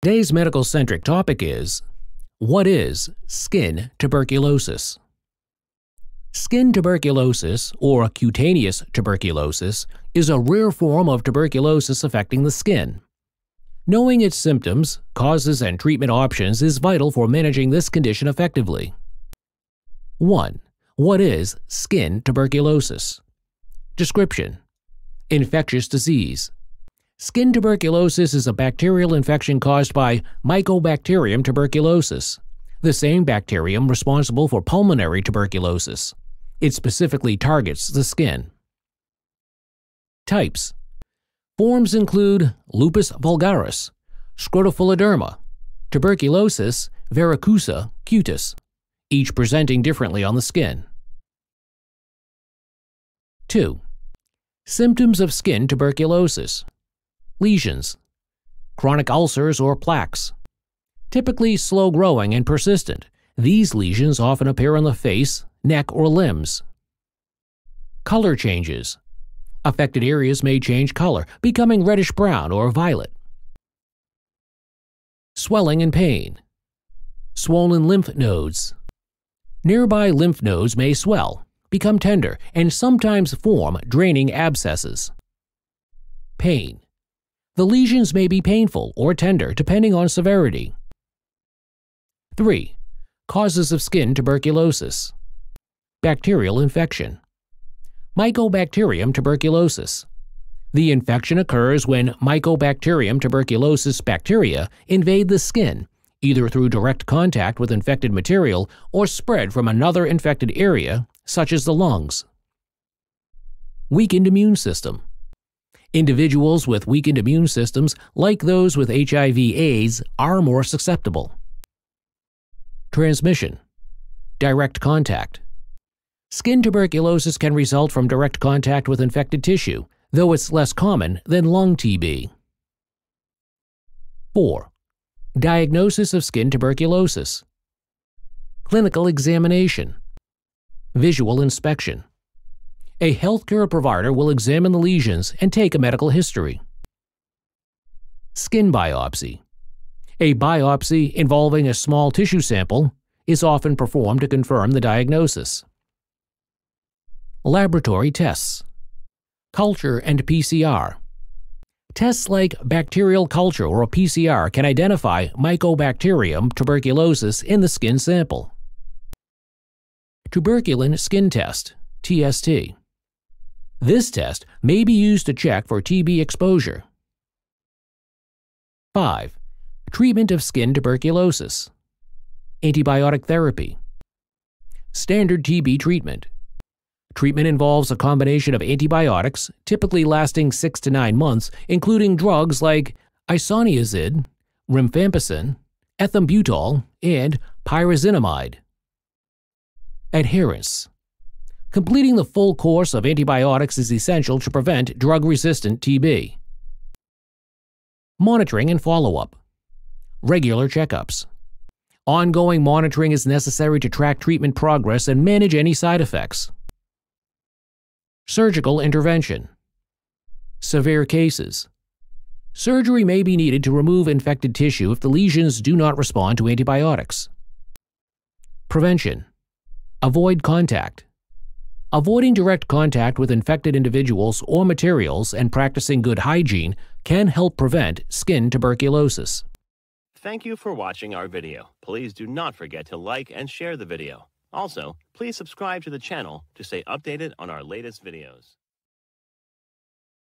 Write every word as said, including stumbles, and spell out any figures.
Today's medical-centric topic is, what is skin tuberculosis? Skin tuberculosis, or cutaneous tuberculosis, is a rare form of tuberculosis affecting the skin. Knowing its symptoms, causes, and treatment options is vital for managing this condition effectively. one. What is skin tuberculosis? Description: infectious disease. Skin tuberculosis is a bacterial infection caused by Mycobacterium tuberculosis, the same bacterium responsible for pulmonary tuberculosis. It specifically targets the skin. Types: forms include lupus vulgaris, scrofuloderma, tuberculosis verrucosa cutis, each presenting differently on the skin. two. Symptoms of skin tuberculosis. Lesions, chronic ulcers or plaques. Typically slow-growing and persistent, these lesions often appear on the face, neck, or limbs. Color changes. Affected areas may change color, becoming reddish-brown or violet. Swelling and pain. Swollen lymph nodes. Nearby lymph nodes may swell, become tender, and sometimes form draining abscesses. Pain. The lesions may be painful or tender depending on severity. three. Causes of skin tuberculosis. Bacterial infection. Mycobacterium tuberculosis. The infection occurs when Mycobacterium tuberculosis bacteria invade the skin, either through direct contact with infected material or spread from another infected area, such as the lungs. Weakened immune system. Individuals with weakened immune systems, like those with H I V AIDS, are more susceptible. Transmission. Direct contact. Skin tuberculosis can result from direct contact with infected tissue, though it's less common than lung T B. four. Diagnosis of skin tuberculosis. Clinical examination. Visual inspection. A healthcare provider will examine the lesions and take a medical history. Skin biopsy. A biopsy involving a small tissue sample is often performed to confirm the diagnosis. Laboratory tests. Culture and P C R. Tests like bacterial culture or P C R can identify Mycobacterium tuberculosis in the skin sample. Tuberculin skin test, T S T. This test may be used to check for T B exposure. five. Treatment of skin tuberculosis. Antibiotic therapy. Standard T B treatment. Treatment involves a combination of antibiotics, typically lasting six to nine months, including drugs like isoniazid, rifampicin, ethambutol, and pyrazinamide. Adherence. Completing the full course of antibiotics is essential to prevent drug-resistant T B. Monitoring and follow-up. Regular checkups. Ongoing monitoring is necessary to track treatment progress and manage any side effects. Surgical intervention. Severe cases. Surgery may be needed to remove infected tissue if the lesions do not respond to antibiotics. Prevention. Avoid contact. Avoiding direct contact with infected individuals or materials and practicing good hygiene can help prevent skin tuberculosis. Thank you for watching our video. Please do not forget to like and share the video. Also, please subscribe to the channel to stay updated on our latest videos.